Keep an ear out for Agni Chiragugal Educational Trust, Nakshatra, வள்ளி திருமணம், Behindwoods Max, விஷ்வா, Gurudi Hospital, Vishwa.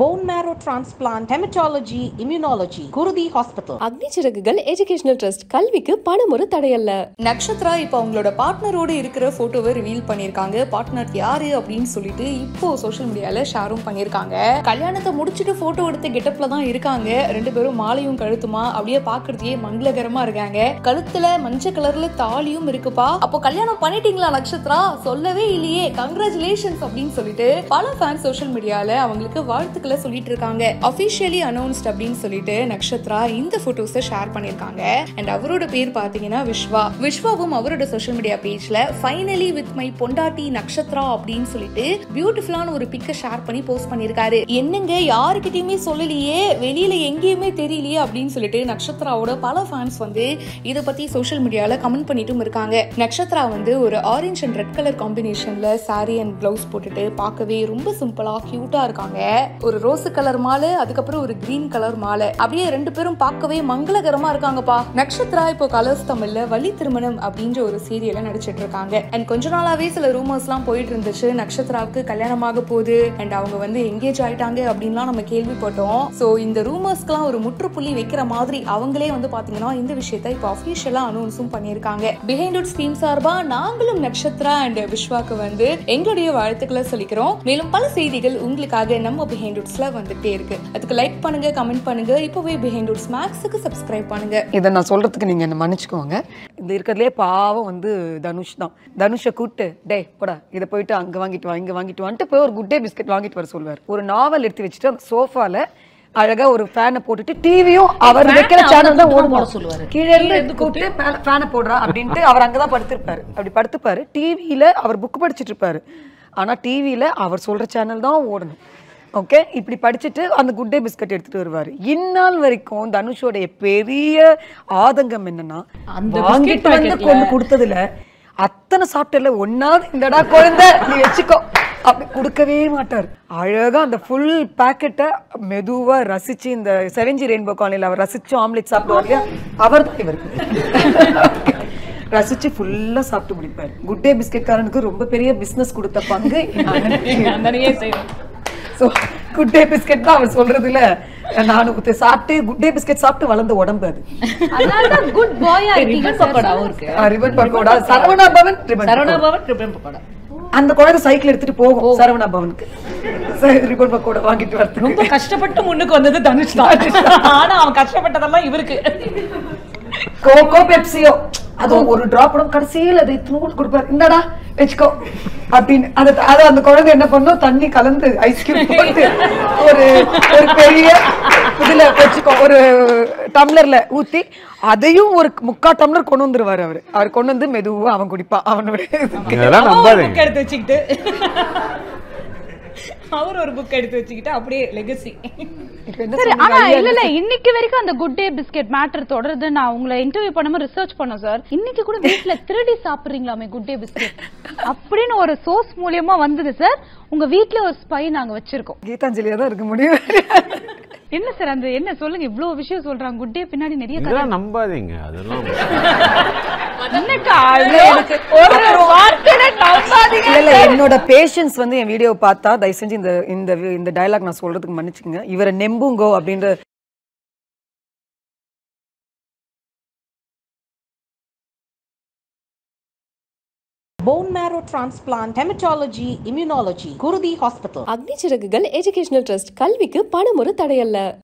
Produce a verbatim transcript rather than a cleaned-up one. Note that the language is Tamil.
bone marrow transplant, hematology, immunology. Gurudi Hospital. Agni Chiragugal Educational Trust. Kalvikku panamuru tadayalla. Nakshatra ipo ungaloda partner odu irukra photo va reveal panniranga. Partner yaru appdin sollitu ipo social media la share panniranga. Kalyanatha mudichittu photo edutha getup la dhan irukanga. Rendu perum maalayum kaluthuma abadiye paakkradhiye mangalagaramma irukanga. Kaluthula mancha color la taaliyum irukpa. Appo kalyanam pannittingala Nakshatra sollave illiye. Congratulations appdin sollitu pala fans social media la avangalukku vaarthukku officially announced Nakshatra in the photos share and avaroda peer pathina Vishwa. Vishwavum avaroda social media page la finally with my pondati Nakshatra appdin solite beautiful an oru pic share panni post pannirkaru. Ennenga yaarkittiyume sollaliye veliyila engiyume theriyaliye appdin solite Nakshatra oda pala fans vande idha patti social media la comment pannittum irukanga. Nakshatra vande oru orange and red color combination la saree and blouse potutte paakave romba simple ah cute ah irukanga. Rose color male, அதுக்கப்புறம் ஒரு green color மாலை அப்படியே ரெண்டு பேரும் பார்க்கவே மங்களகரமா இருக்காங்கப்பா. நட்சத்திரா இப்போ கலர்ஸ் தமிழ்ல வலி திருமணம் அப்படின்ற ஒரு சீரியல்ல நடிச்சிட்டு இருக்காங்க. அண்ட் கொஞ்ச நாளாவே சில ரூமர்ஸ்லாம் போயிட்டு இருந்துச்சு நட்சத்திராவுக்கு கல்யாணமாக போகுது அண்ட் அவங்க வந்து எங்கேஜ் ஆயிட்டாங்க அப்படின்லாம் நம்ம கேள்விப்பட்டோம். ஸோ இந்த ரூமர்ஸ்க்குலாம் ஒரு முற்றுப்புள்ளி வைக்கிற மாதிரி அவங்களே வந்து பாத்தீங்கன்னா இந்த விஷயத்தை இப்போ அஃபிஷியலா அனௌன்ஸும் பண்ணியிருக்காங்க. பிஹைண்ட் வுட் ஸ்டீம் சார்பா நாங்களும் நட்சத்திரா அண்ட் விஸ்வாக்கு வந்து எங்களுடைய வாழ்த்துக்களை சொல்லிக்கிறோம். மேலும் பல செய்திகள் உங்களுக்காக நம்ம பிஹைண்ட் வந்துட்டே இருக்கு. அதுக்கு லைக் பண்ணுங்க, கமெண்ட் பண்ணுங்க, இப்பவே பிஹைண்ட் வுட்ஸ் மேக்ஸுக்கு சப்ஸ்கிரைப் பண்ணுங்க. இதை நான் சொல்றதுக்கு நீங்க என்ன மன்னிச்சுக்கோங்க. இந்த இருக்கிறதுலே பாவம் வந்து தனுஷ் தான். தனுஷை கூட்டு டே போடா இதை போயிட்டு அங்கே வாங்கிட்டு வா இங்கே வாங்கிட்டு வான்ட்டு போய் ஒரு குட் டே பிஸ்கட் வாங்கிட்டு வர சொல்லுவார். ஒரு நாவல் எடுத்து வச்சுட்டு அந்த சோஃபால அழகா ஒரு ஃபேனை போட்டுட்டு டிவியும் அவர் வைக்கிற சேனல் தான் ஓடும் போட சொல்லுவாரு. கீழே இருந்து கூப்பிட்டு ஃபேனை போடுறா அப்படின்ட்டு அவர் அங்கதான் படுத்திருப்பாரு. அப்படி படுத்துப்பாரு. டிவியில அவர் புக் படிச்சுட்டு இருப்பாரு. ஆனா டிவியில அவர் சொல்ற சேனல் தான் ஓடணும். ஓகே இப்படி படிச்சுட்டு அந்த குட் டே பிஸ்கட் எடுத்துட்டு வருவாரு. இந்நாள் வரைக்கும் தனுஷோடைய பெரிய ஆதங்கம் என்னன்னா வாங்கிட்டு வந்து கொண்டு கொடுத்ததுல அத்தனை சாப்பிட்டல ஒன்னாவது இந்தடா குழந்தை நீ வச்சுக்கோ அப்படி கொடுக்கவே மாட்டார். அழகா அந்த ஃபுல் பேக்கெட்டை மெதுவா ரசிச்சு இந்த செவன்ஜி ரெயின்போ காலையில் அவர் ரசிச்சு ஆம்லெட் சாப்பிடுவாங்க. அவர் தான் இவருக்கு ரசிச்சு ஃபுல்லா சாப்பிட்டு முடிப்பார். குட் டே பிஸ்கட் காரனுக்கு ரொம்ப பெரிய பிசினஸ் கொடுத்த பங்கு குட் டே பிஸ்கட் தான். அவர் சொல்றதுல நானு குட் சாப்பிட்டு குட் டே பிஸ்கட் சாப்பிட்டு வளர்ந்த உடம்பு அது. அதனால குட் பாய் ரிபன் பக்கோடா இருக்கு. Ribbon pakoda Saravana Bhavan ribbon Saravana Bhavan ribbon pakoda. அந்த குழந்தை சைக்கிள் எடுத்துட்டு போகும் சரவணா பவனுக்கு. ரிபன் பக்கோடா வாங்கிட்டு வரது ரொம்ப கஷ்டப்பட்டு முன்னுக்கு வந்தது தனுஷ் தான். ஆனா அவன் கஷ்டப்பட்டதெல்லாம் இவருக்கு கோகோ பெப்சியோ அது ஒரு டிராப் கூட கடைசியில் அதை தூள் கொடுப்பாரு. இந்தடா வச்சுக்கோ அப்படின்னு அது அந்த குழந்தை என்ன பண்ணும் தண்ணி கலந்து ஐஸ்கிரீம் போட்டு ஒரு ஒரு பெரிய இதுல வச்சுக்கோ ஒரு டம்ளர்ல ஊத்தி அதையும் ஒரு முக்கா டம்ளர் கொண்டு வந்துருவாரு. அவரு அவர் கொண்டு வந்து மெதுவா அவன் குடிப்பா அவனோட எடுத்து வச்சுக்கிட்டு அவர் ஒரு புக் எடுத்து வச்சுக்கிட்டு அப்படியே லெகசி. சரி ஆனா இல்ல இல்ல இன்னைக்கு வரைக்கும் அந்த குட் டே பிஸ்கெட் மேட்டர் தொடருது. நான் உங்களை இன்டர்வியூ பண்ணாம ரிசர்ச் பண்ணோம் சார். இன்னைக்கு கூட வீட்ல திருடி சாப்பிடுறீங்களாமே குட் டே பிஸ்கெட் அப்படின்னு ஒரு சோர்ஸ் மூலமா வந்தது சார். உங்க வீட்ல ஒரு ஸ்பை நாங்க வச்சிருக்கோம். கீதாஞ்சலியா தான் இருக்க முடியும். என்ன சார் அந்த என்ன சொல்லுங்க இவ்வளவு விஷயம் சொல்றாங்க குட் டே பின்னாடி நிறைய கதை. நம்பாதீங்க அதெல்லாம் என்னோட பேஷன்ஸ் வந்து என் வீடியோ பார்த்தா தயவு செஞ்சு இந்த இந்த டயலாக் நான் சொல்றதுக்கு மன்னிச்சுங்க. இவரை நெம்புங்கோ அப்படின்ற bone marrow transplant, hematology, immunology. Gurudi Hospital. Agni Chiragugal Educational Trust. Kalvikku panamuru tadayalla.